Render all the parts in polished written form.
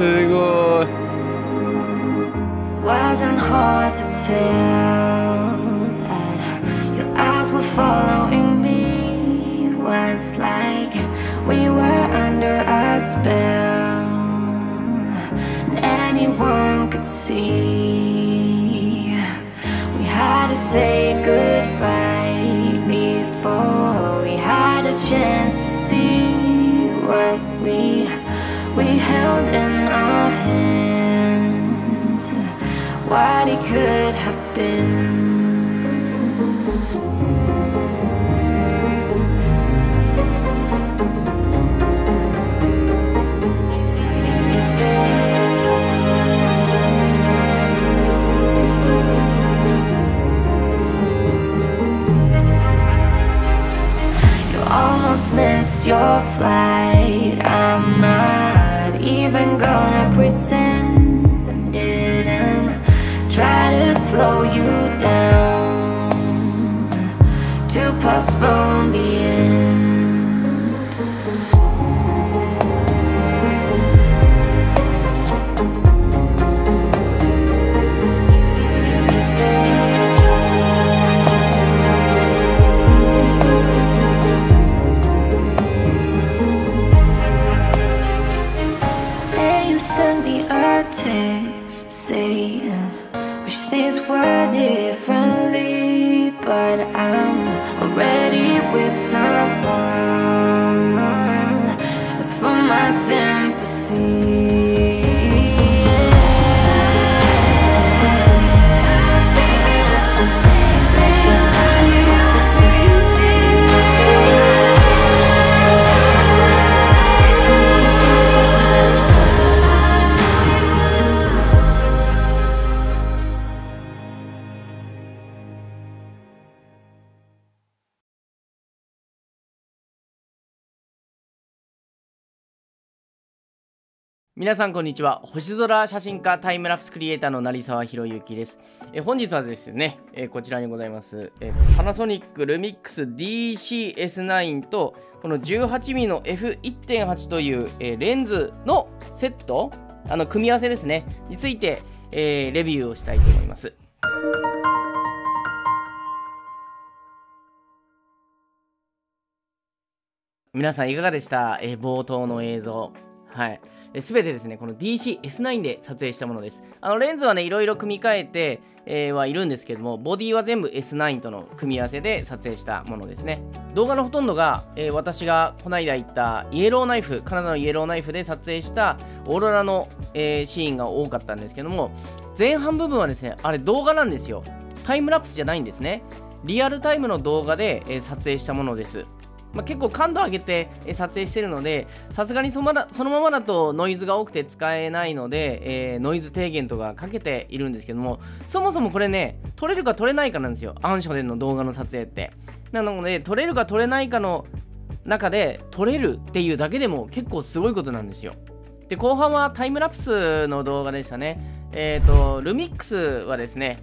すごい。Wasn't hard to tell that your eyes were following me. It was like we were under a spell, and anyone could see we had to say goodbye before we had a chance to see what we held in our hands.What it could have been. You almost missed your flight. I'm not even gonna pretend.Try to slow you down, to postpone the end. Hey, you sent me a text saying.Wish things were differently, but I'm already with someone. As for my sympathy.皆さんこんにちは。星空写真家タイムラプスクリエイターの成沢宏之です。本日はですね、こちらにございます、パナソニックルミックス DC-S9 とこの 18mm の F1.8 という、レンズのセット組み合わせですねについて、レビューをしたいと思います。皆さんいかがでした、冒頭の映像。はい、全てですねこの DC-S9 で撮影したものです。レンズはねいろいろ組み替えて、はいるんですけどもボディは全部 S9 との組み合わせで撮影したものですね。動画のほとんどが、私がこの間行ったイエローナイフカナダのイエローナイフで撮影したオーロラの、シーンが多かったんですけども前半部分はですねあれ動画なんですよ。タイムラプスじゃないんですね。リアルタイムの動画で、撮影したものです。まあ結構感度上げて撮影してるのでさすがにそのままだとノイズが多くて使えないので、ノイズ低減とかかけているんですけどもそもそもこれね撮れるか撮れないかなんですよアンショでの動画の撮影って。なので撮れるか撮れないかの中で撮れるっていうだけでも結構すごいことなんですよ。で後半はタイムラプスの動画でしたね。ルミックスはですね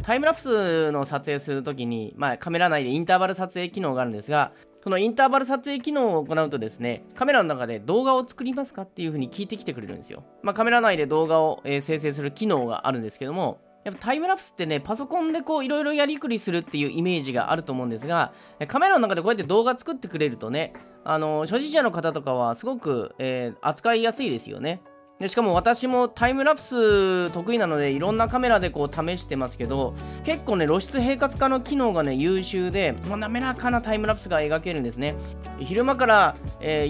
タイムラプスの撮影するときに、カメラ内でインターバル撮影機能があるんですがそのインターバル撮影機能を行うとですねカメラの中で動画を作りますかっていう風に聞いてきてくれるんですよ。カメラ内で動画を、生成する機能があるんですけどもやっぱタイムラプスってねパソコンでこういろいろやりくりするっていうイメージがあると思うんですがカメラの中でこうやって動画作ってくれるとね初心者の方とかはすごく、扱いやすいですよね。でしかも私もタイムラプス得意なのでいろんなカメラでこう試してますけど結構ね露出平滑化の機能がね優秀で、滑らかなタイムラプスが描けるんですね。昼間から、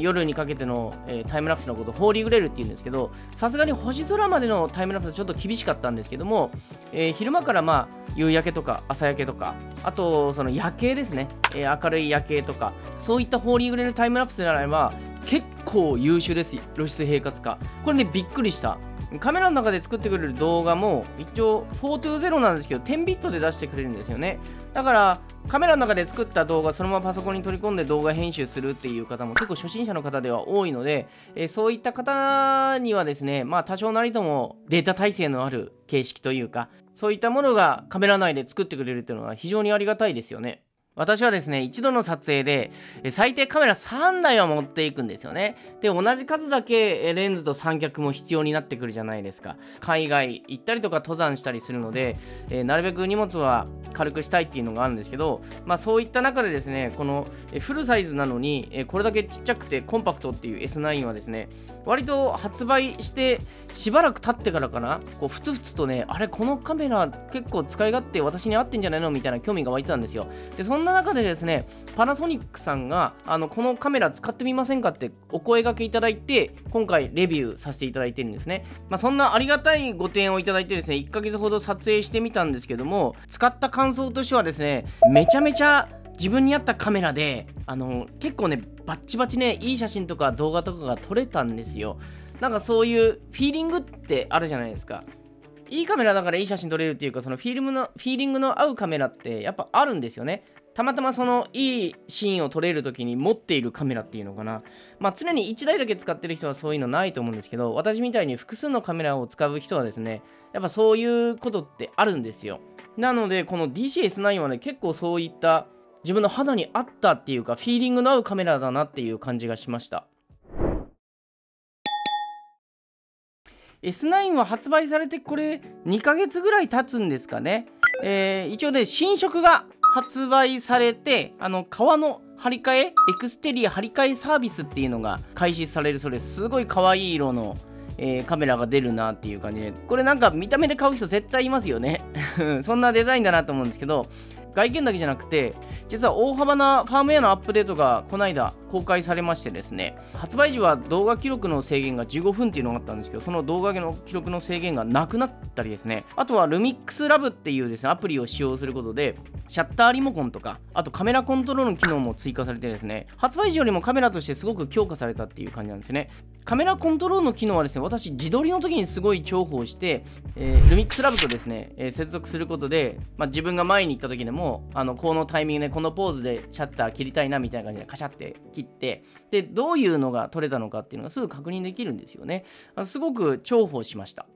夜にかけての、タイムラプスのことをホーリーグレールっていうんですけどさすがに星空までのタイムラプスはちょっと厳しかったんですけども、昼間から夕焼けとか朝焼けとかあとその夜景ですね、明るい夜景とかそういったホーリーグレールタイムラプスであれば結構優秀です露出平滑化。これねびっくりした。カメラの中で作ってくれる動画も一応420なんですけど10ビットで出してくれるんですよね。だからカメラの中で作った動画そのままパソコンに取り込んで動画編集するっていう方も結構初心者の方では多いので、そういった方にはですね多少なりともデータ耐性のある形式というかそういったものがカメラ内で作ってくれるっていうのは非常にありがたいですよね。私はですね、一度の撮影で最低カメラ3台は持っていくんですよね。で、同じ数だけレンズと三脚も必要になってくるじゃないですか。海外行ったりとか登山したりするので、なるべく荷物は軽くしたいっていうのがあるんですけど、まあそういった中でですね、このフルサイズなのにこれだけちっちゃくてコンパクトっていう S9 はですね、割と発売してしばらく経ってからかな、こうふつふつとね、あれこのカメラ結構使い勝手私に合ってんじゃないのみたいな興味が湧いてたんですよ。で、そんな中でですね、パナソニックさんがこのカメラ使ってみませんかってお声掛けいただいて、今回レビューさせていただいてるんですね。まあ、そんなありがたいご提案をいただいてですね、1ヶ月ほど撮影してみたんですけども、使った感想としてはですね、めちゃめちゃ自分に合ったカメラで結構ねバッチバチね、いい写真とか動画とかが撮れたんですよ。なんかそういうフィーリングってあるじゃないですか。いいカメラだからいい写真撮れるっていうか、そのフィーリングの合うカメラってやっぱあるんですよね。たまたまそのいいシーンを撮れる時に持っているカメラっていうのかな、まあ常に1台だけ使ってる人はそういうのないと思うんですけど、私みたいに複数のカメラを使う人はですね、やっぱそういうことってあるんですよ。なのでこの DC-S9 はね、結構そういった自分の肌に合ったっていうか、フィーリングの合うカメラだなっていう感じがしました。S9 は発売されてこれ2ヶ月ぐらい経つんですかね。一応ね、新色が発売されて、革の張り替え、エクステリア張り替えサービスっていうのが開始されるそうです。すごい可愛い色の、カメラが出るなっていう感じで、これなんか見た目で買う人絶対いますよねそんなデザインだなと思うんですけど、外見だけじゃなくて、実は大幅なファームウェアのアップデートがこの間公開されましてですね、発売時は動画記録の制限が15分っていうのがあったんですけど、その動画の記録の制限がなくなったりですね、あとは LUMIX LAB っていうですね、アプリを使用することで、シャッターリモコンとか、あとカメラコントロールの機能も追加されてですね、発売時よりもカメラとしてすごく強化されたっていう感じなんですね。カメラコントロールの機能はですね、私自撮りの時にすごい重宝して、LUMIX LAB とですね、接続することで、まあ、自分が前に行った時でもこのタイミングでこのポーズでシャッター切りたいなみたいな感じでカシャって切って、でどういうのが撮れたのかっていうのがすぐ確認できるんですよね。すごく重宝しました。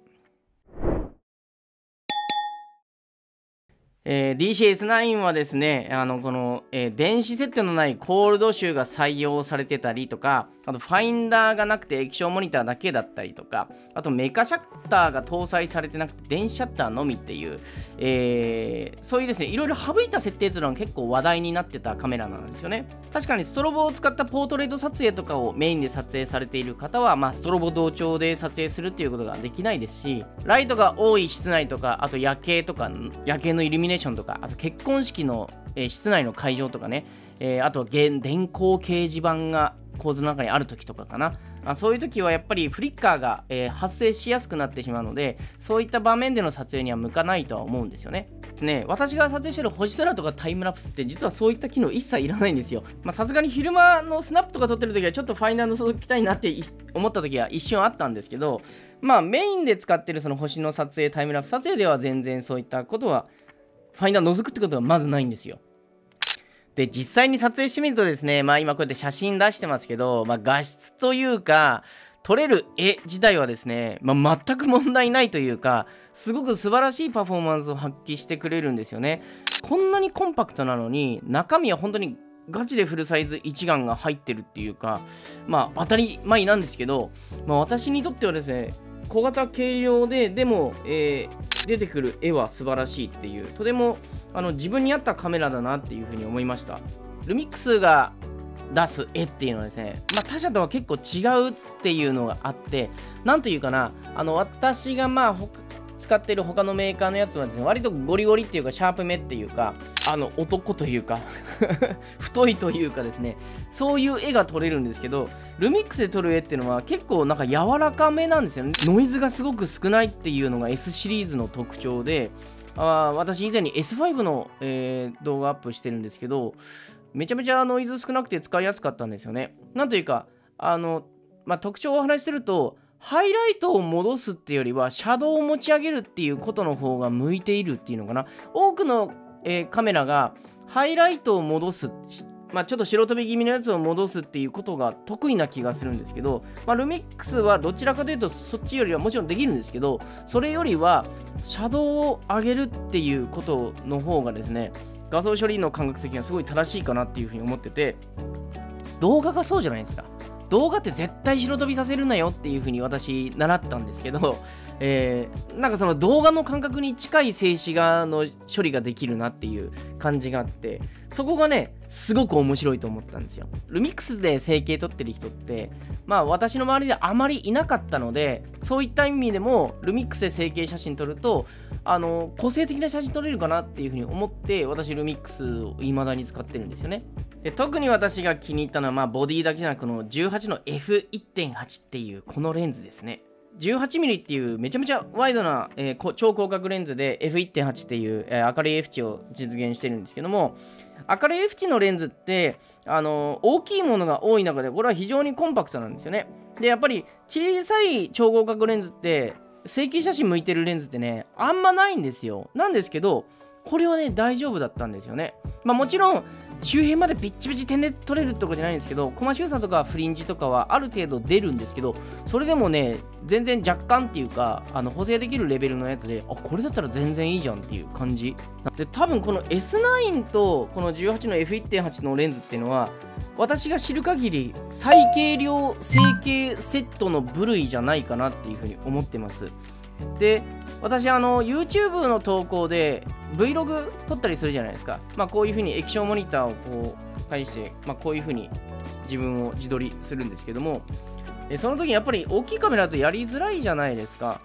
DC-S9 はですね、この、電子設定のないコールド集が採用されてたりとか、あとファインダーがなくて液晶モニターだけだったりとか、あとメカシャッターが搭載されてなくて電子シャッターのみっていう、そういうですね、いろいろ省いた設定というのが結構話題になってたカメラなんですよね。確かにストロボを使ったポートレート撮影とかをメインで撮影されている方は、まあ、ストロボ同調で撮影するっていうことができないですし、ライトが多い室内とか、あと夜景とか、夜景のイルミネーションとか、あと結婚式の、室内の会場とかね、あとは電光掲示板が構図の中にある時とかかな。そういう時はやっぱりフリッカーが、発生しやすくなってしまうので、そういった場面での撮影には向かないとは思うんですよね。私が撮影してる星空とかタイムラプスって実はそういった機能一切いらないんですよ。さすがに昼間のスナップとか撮ってる時はちょっとファインダーの覗きたいなって思った時は一瞬あったんですけど、まあメインで使ってるその星の撮影、タイムラプス撮影では全然そういったことはファインダー覗くってことはまずないんですよ。で、実際に撮影してみるとですね、まあ今こうやって写真出してますけど、まあ、画質というか撮れる絵自体はですね、まあ、全く問題ないというか、すごく素晴らしいパフォーマンスを発揮してくれるんですよね。こんなにコンパクトなのに中身は本当にガチでフルサイズ一眼が入ってるっていうか、まあ当たり前なんですけど、まあ、私にとってはですね、小型軽量ででも、出てくる絵は素晴らしいっていう、とても自分に合ったカメラだなっていうふうに思いました。ルミックスが出す絵っていうのはですね、まあ、他社とは結構違うっていうのがあって、なんというかな、私がまあ使ってる他のメーカーのやつはですね、割とゴリゴリっていうかシャープ目っていうか、男というか太いというかですね、そういう絵が撮れるんですけど、ルミックスで撮る絵っていうのは結構なんか柔らかめなんですよね。ノイズがすごく少ないっていうのが S シリーズの特徴で、私以前に S5 の、動画アップしてるんですけど、めちゃめちゃノイズ少なくて使いやすかったんですよね。なんというかまあ、特徴をお話しすると、ハイライトを戻すっていうよりはシャドウを持ち上げるっていうことの方が向いているっていうのかな。多くの、カメラがハイライトを戻す、まあ、ちょっと白飛び気味のやつを戻すっていうことが得意な気がするんですけど、まあ、ルミックスはどちらかというとそっちよりはもちろんできるんですけど、それよりはシャドウを上げるっていうことの方がですね、画像処理の感覚的にはすごい正しいかなっていうふうに思ってて、動画がそうじゃないですか。動画って絶対白飛びさせるなよっていう風に私習ったんですけど、なんかその動画の感覚に近い静止画の処理ができるなっていう感じがあって、そこがねすごく面白いと思ったんですよ。LUMIXで成形取ってる人ってまあ私の周りであまりいなかったので、そういった意味でもLUMIXで成形写真撮ると個性的な写真撮れるかなっていう風に思って、私LUMIXを未だに使ってるんですよね。で特に私が気に入ったのは、まあ、ボディだけじゃなくこの18の F1.8 っていうこのレンズですね。18mm っていうめちゃめちゃワイドな、超広角レンズで F1.8 っていう、明るい F 値を実現してるんですけども、明るい F 値のレンズって、大きいものが多い中でこれは非常にコンパクトなんですよね。でやっぱり小さい超広角レンズって成形写真向いてるレンズってねあんまないんですよ。なんですけどこれはね大丈夫だったんですよね。まあ、もちろん周辺までビッチビチ点で撮れるとかじゃないんですけど、コマ周差とかフリンジとかはある程度出るんですけど、それでもね全然若干っていうか補正できるレベルのやつで、あこれだったら全然いいじゃんっていう感じで、多分この S9 とこの18の F1.8 のレンズっていうのは私が知る限り最軽量成形セットの部類じゃないかなっていうふうに思ってます。で私YouTube の投稿で Vlog 撮ったりするじゃないですか。まあこういう風に液晶モニターをこう返して、まあ、こういう風に自分を自撮りするんですけども、その時にやっぱり大きいカメラだとやりづらいじゃないですか。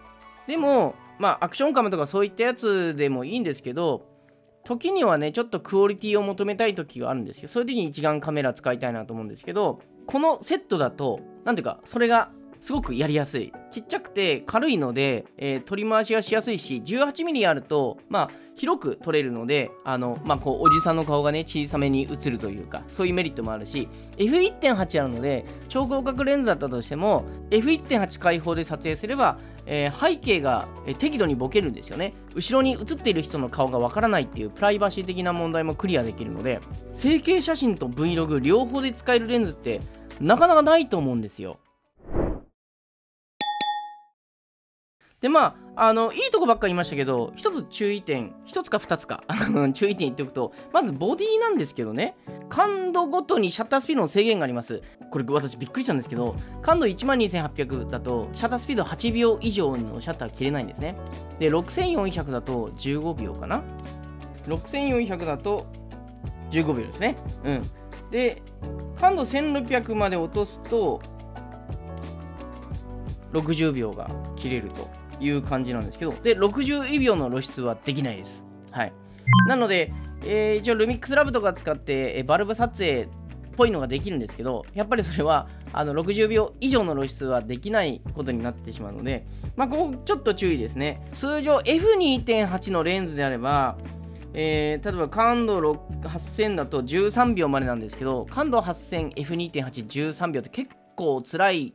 でもまあアクションカメとかそういったやつでもいいんですけど、時にはねちょっとクオリティを求めたい時があるんですけど、そういう時に一眼カメラ使いたいなと思うんですけど、このセットだとなんていうかそれがすごくやりやすい。ちっちゃくて軽いので、取り回しがしやすいし、18mm あると、まあ、広く取れるので、こうおじさんの顔がね小さめに映るというか、そういうメリットもあるし、F1.8 あるので、超広角レンズだったとしても、F1.8 開放で撮影すれば、背景が適度にボケるんですよね。後ろに写っている人の顔がわからないっていうプライバシー的な問題もクリアできるので、成形写真と Vlog 両方で使えるレンズって、なかなかないと思うんですよ。でまあ、いいとこばっかり言いましたけど、一つか二つか注意点言っておくと、まずボディなんですけどね、感度ごとにシャッタースピードの制限があります。これ私びっくりしたんですけど、感度12800だとシャッタースピード8秒以上のシャッター切れないんですね。で6400だと15秒かな、6400だと15秒ですね。うんで感度1600まで落とすと60秒が切れるという感じなんですけど、で60秒の露出はできないです。はい、なので、一応 LUMIX LAB とか使って、バルブ撮影っぽいのができるんですけど、やっぱりそれは60秒以上の露出はできないことになってしまうので、まあここちょっと注意ですね。通常 F2.8 のレンズであれば、例えば感度8000だと13秒までなんですけど、感度 8000F2.813 秒って結構辛い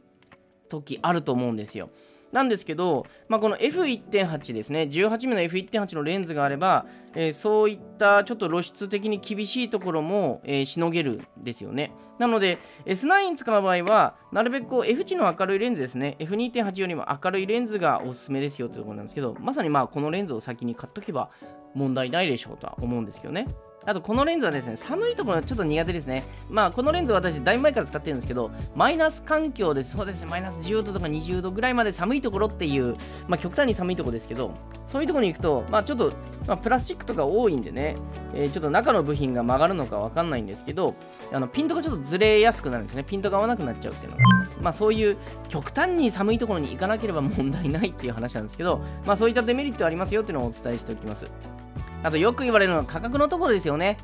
時あると思うんですよ。なんですけど、まあ、この F1.8 ですね、18mm の F1.8 のレンズがあれば、そういったちょっと露出的に厳しいところも、しのげるんですよね。なので S9 使う場合はなるべくこう F 値の明るいレンズですね、 F2.8 よりも明るいレンズがおすすめですよということなんですけど、まさにまあこのレンズを先に買っとけば問題ないでしょうとは思うんですけどね。あとこのレンズはですね、寒いところちょっと苦手ですね。まあこのレンズは私だいぶ前から使ってるんですけど、マイナス環境でそうですね、マイナス10度とか20度ぐらいまで寒いところっていう、まあ極端に寒いところですけど、そういうところに行くと、まあちょっと、まあ、プラスチックとか多いんでね、ちょっと中の部品が曲がるのかわかんないんですけど、ピントがちょっとずれやすくなるんですね。ピントが合わなくなっちゃうっていうのがあります。まあそういう極端に寒いところに行かなければ問題ないっていう話なんですけど、まあそういったデメリットありますよっていうのをお伝えしておきます。あとよく言われるのは価格のところですよね。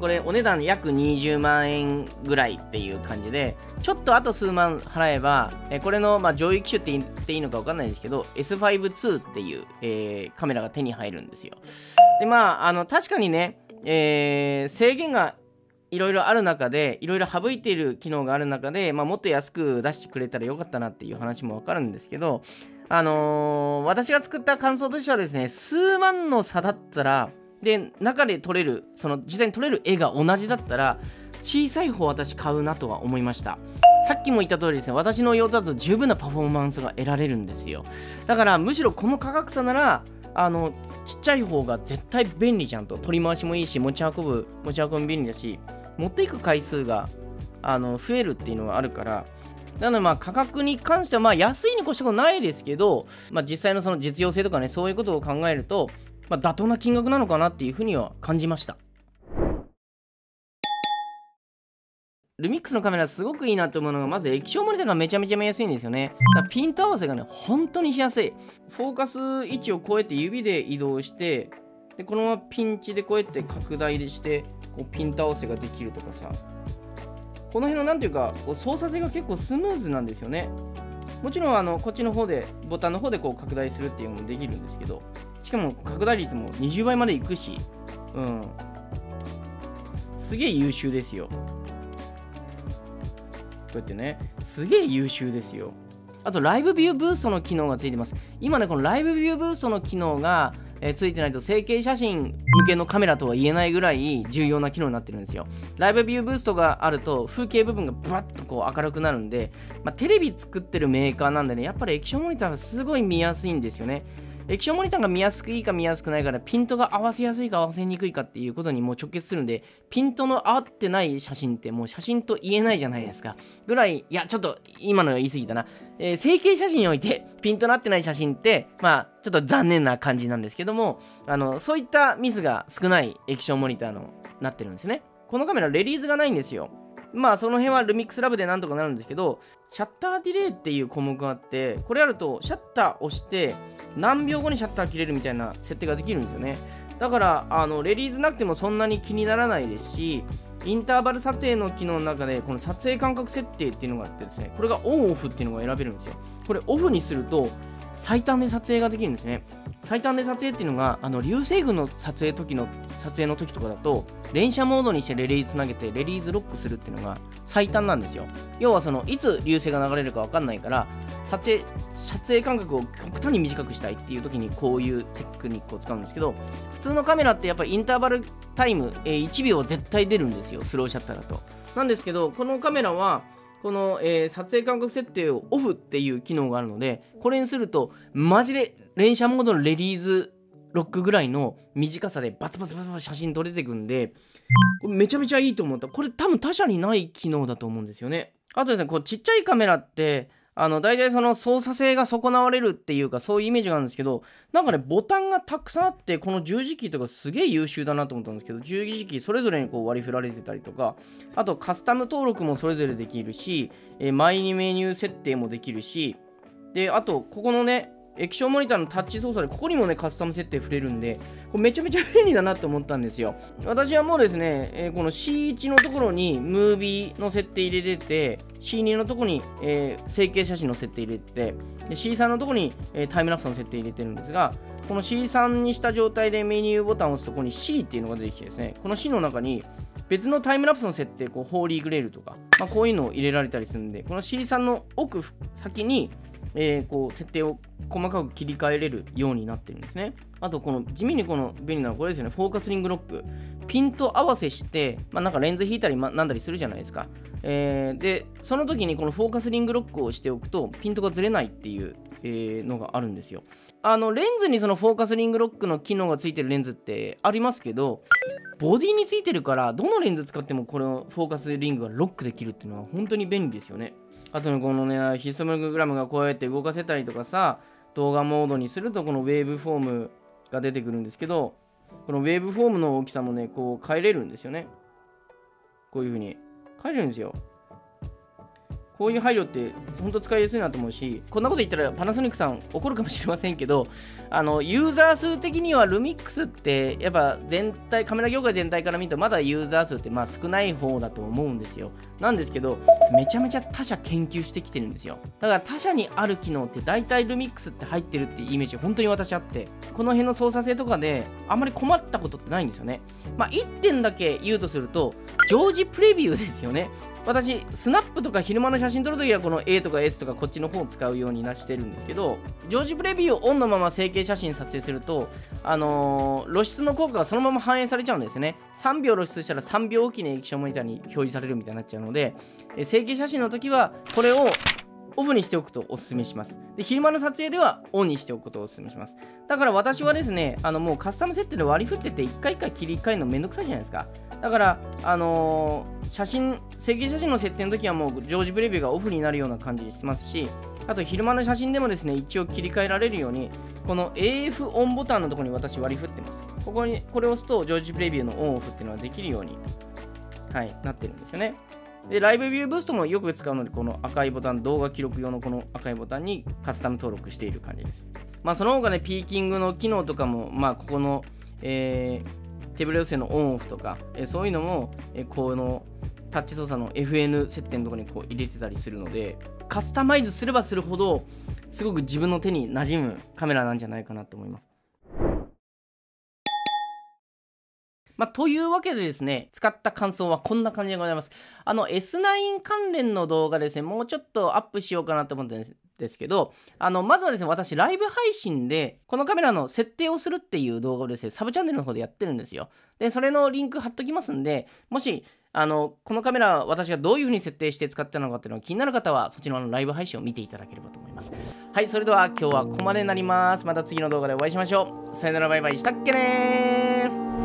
これお値段約20万円ぐらいっていう感じで、ちょっとあと数万払えば、これのまあ上位機種って言っていいのか分かんないですけど、 S5II っていう、カメラが手に入るんですよ。でまあ確かにね、制限がいろいろある中で、いろいろ省いている機能がある中で、まあ、もっと安く出してくれたらよかったなっていう話も分かるんですけど、私が作った感想としてはですね、数万の差だったらで中で撮れる、その実際に撮れる絵が同じだったら小さい方私買うなとは思いました。さっきも言った通りですね、私の用途だと十分なパフォーマンスが得られるんですよ。だからむしろこの価格差ならちっちゃい方が絶対便利じゃんと。取り回しもいいし、持ち運び便利だし、持っていく回数が増えるっていうのがあるから。なのでまあ価格に関してはまあ安いに越したことないですけど、まあ、実際のその実用性とかね、そういうことを考えると、まあ、妥当な金額なのかなっていうふうには感じました。ルミックスのカメラすごくいいなと思うのが、まず液晶モニターがめちゃめちゃ見やすいんですよね。だピント合わせがね本当にしやすい。フォーカス位置をこうやって指で移動して、でこのままピンチでこうやって拡大してこうピント合わせができるとかさ、この辺のなんていうかこう操作性が結構スムーズなんですよね。もちろんこっちの方でボタンの方でこう拡大するっていうのもできるんですけど、しかも拡大率も20倍までいくし、すげえ優秀ですよ。こうやってね、すげえ優秀ですよ。あとライブビューブーストの機能がついてます。今ねこのライブビューブーストの機能がついてないと成形写真向けのカメラとは言えないぐらい重要な機能になってるんですよ。ライブビューブーストがあると風景部分がブワッとこう明るくなるんで、まあ、テレビ作ってるメーカーなんでね、やっぱり液晶モニターがすごい見やすいんですよね。液晶モニターが見やすくいいか見やすくないかでピントが合わせやすいか合わせにくいかっていうことにもう直結するんで、ピントの合ってない写真ってもう写真と言えないじゃないですかぐらい。いやちょっと今の言い過ぎたな。成形写真においてピントの合ってない写真ってまあちょっと残念な感じなんですけども、そういったミスが少ない液晶モニターのなってるんですね。このカメラレリーズがないんですよ。まあその辺は LUMIX LAB でなんとかなるんですけど、シャッターディレイっていう項目があって、これあるとシャッター押して何秒後にシャッター切れるみたいな設定ができるんですよね。だからレリーズなくてもそんなに気にならないですし、インターバル撮影の機能の中でこの撮影間隔設定っていうのがあってですね、これがオンオフっていうのが選べるんですよ。これオフにすると最短で撮影ができるんですね。最短で撮影っていうのが流星群の撮影の時とかだと連写モードにしてレリーズつなげてレリーズロックするっていうのが最短なんですよ。要はそのいつ流星が流れるか分かんないから、撮影間隔を極端に短くしたいっていう時にこういうテクニックを使うんですけど、普通のカメラってやっぱりインターバルタイム1秒絶対出るんですよ、スローシャッターだと。なんですけどこのカメラはこの、撮影間隔設定をオフっていう機能があるので、これにするとマジで連写モードのレリーズロックぐらいの短さでバツバツ写真撮れてくんで、これめちゃめちゃいいと思った。これ多分他社にない機能だと思うんですよね。あとですね、こうちっちゃいカメラって大体その操作性が損なわれるっていうか、そういうイメージがあるんですけど、なんかねボタンがたくさんあって、この十字キーとかすげえ優秀だなと思ったんですけど、十字キーそれぞれにこう割り振られてたりとか、あとカスタム登録もそれぞれできるし、マイメニュー設定もできるし、であとここのね液晶モニターのタッチ操作でここにもねカスタム設定触れるんで、これめちゃめちゃ便利だなと思ったんですよ。私はもうですね、この C1 のところにムービーの設定入れてて、 C2 のところに、成形写真の設定入れてて、で C3 のところに、タイムラプスの設定入れてるんですが、この C3 にした状態でメニューボタンを押すとここに C っていうのが出てきてですね、この C の中に別のタイムラプスの設定、こうホーリーグレールとか、まあ、こういうのを入れられたりするんで、この C3 の奥先にこう設定を細かく切り替えれるようになってるんですね。あとこの地味にこの便利なのこれですよね、フォーカスリングロック。ピント合わせして、まあ、なんかレンズ引いたりなんだりするじゃないですか。でその時にこのフォーカスリングロックをしておくとピントがずれないっていう、のがあるんですよ。レンズにそのフォーカスリングロックの機能がついてるレンズってありますけど、ボディについてるからどのレンズ使ってもこのフォーカスリングがロックできるっていうのは本当に便利ですよね。あとねこのねヒストグラムがこうやって動かせたりとかさ、動画モードにするとこのウェーブフォームが出てくるんですけど、このウェーブフォームの大きさもねこう変えれるんですよね。こういう風に変えれるんですよ。こういう配慮ってほんと使いやすいなと思うし、こんなこと言ったらパナソニックさん怒るかもしれませんけど、ユーザー数的にはルミックスってやっぱ全体カメラ業界全体から見るとまだユーザー数ってまあ少ない方だと思うんですよ。なんですけどめちゃめちゃ他社研究してきてるんですよ。だから他社にある機能って大体ルミックスって入ってるってイメージ本当に私あって、この辺の操作性とかであんまり困ったことってないんですよね。まあ1点だけ言うとすると常時プレビューですよね。私スナップとか昼間の写真撮るときはこの A とか S とかこっちの方を使うようにしてるんですけど、常時プレビューをオンのまま成形写真撮影すると露出の効果がそのまま反映されちゃうんですね。3秒露出したら3秒おきに液晶モニターに表示されるみたいになっちゃうので、成形写真の時はこれをオフにしておくとお勧めします。で、昼間の撮影ではオンにしておくことをお勧めします。だから私はですね、もうカスタム設定で割り振ってて、一回一回切り替えるのめんどくさいじゃないですか。だから、成形写真の設定の時はもう常時プレビューがオフになるような感じにしてますし、あと昼間の写真でもですね、一応切り替えられるように、この AF オンボタンのところに私割り振ってます。ここに、これを押すと常時プレビューのオンオフっていうのができるように、はい、なってるんですよね。で、ライブビューブーストもよく使うので、この赤いボタン、動画記録用のこの赤いボタンにカスタム登録している感じです。まあ、その他ね、ピーキングの機能とかも、まあ、ここの、手ブレ補正のオンオフとか、そういうのも、このタッチ操作の FN 設定のところにこう入れてたりするので、カスタマイズすればするほど、すごく自分の手に馴染むカメラなんじゃないかなと思います。まあ、というわけでですね、使った感想はこんな感じでございます。S9 関連の動画ですね、もうちょっとアップしようかなと思ってですけど、まずはですね、私、ライブ配信で、このカメラの設定をするっていう動画をですね、サブチャンネルの方でやってるんですよ。で、それのリンク貼っときますんで、もし、このカメラ、私がどういう風に設定して使ってたのかっていうのが気になる方は、そちらのライブ配信を見ていただければと思います。はい、それでは今日はここまでになります。また次の動画でお会いしましょう。さよなら、バイバイ、したっけねー。